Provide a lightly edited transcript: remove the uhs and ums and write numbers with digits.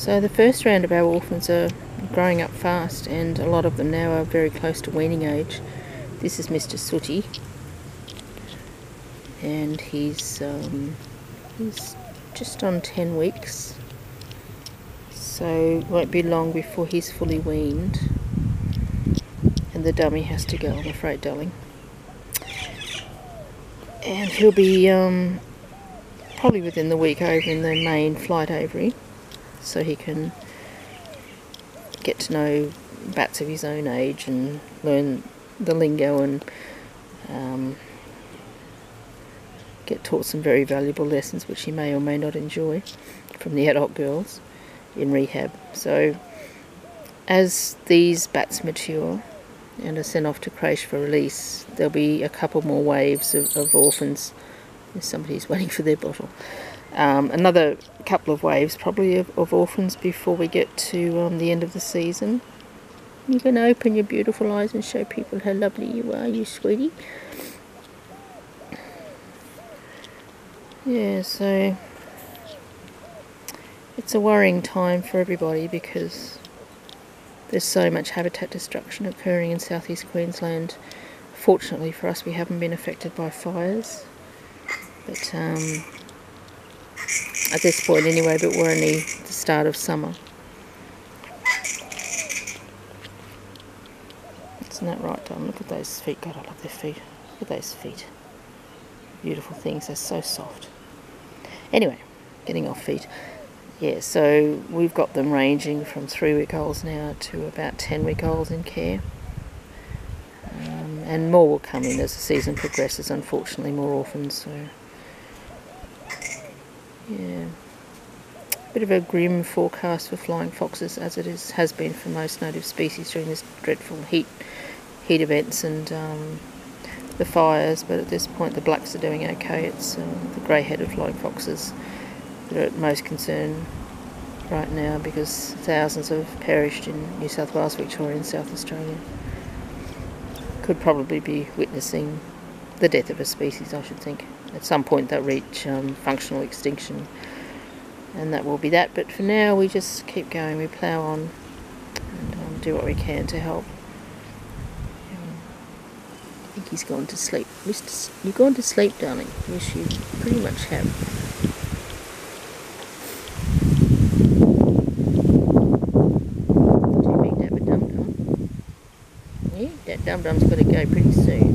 So the first round of our orphans are growing up fast, and a lot of them now are very close to weaning age. This is Mr. Sooty, and he's just on 10 weeks, so it won't be long before he's fully weaned. And the dummy has to go, I'm afraid, darling. And he'll be probably within the week over in the main flight aviary, so he can get to know bats of his own age and learn the lingo and get taught some very valuable lessons which he may or may not enjoy from the adult girls in rehab. So as these bats mature and are sent off to crèche for release, there'll be a couple more waves of orphans. Somebody's waiting for their bottle. Another couple of waves probably of orphans before we get to the end of the season. You can open your beautiful eyes and show people how lovely you are, you sweetie. Yeah, so it's a worrying time for everybody because there's so much habitat destruction occurring in southeast Queensland. Fortunately for us, we haven't been affected by fires, but at this point anyway, but we're only at the start of summer. Isn't that right, Dom? Look at those feet. God, I love their feet. Look at those feet. Beautiful things. They're so soft. Anyway, getting off feet. Yeah, so we've got them ranging from 3-week-olds now to about 10-week-olds in care. And more will come in as the season progresses, unfortunately, more orphans. So, yeah, a bit of a grim forecast for flying foxes, as it has been for most native species during this dreadful heat events and the fires. But at this point, the blacks are doing okay. It's the grey-headed flying foxes that are at most concern right now, because thousands have perished in New South Wales, Victoria and South Australia. Could probably be witnessing the death of a species, I should think. At some point they'll reach functional extinction, and that will be that, but for now we just keep going, we plough on and do what we can to help. I think he's gone to sleep. Mr. You've gone to sleep, darling. Yes, you pretty much have. Dum-dum's got to go pretty soon.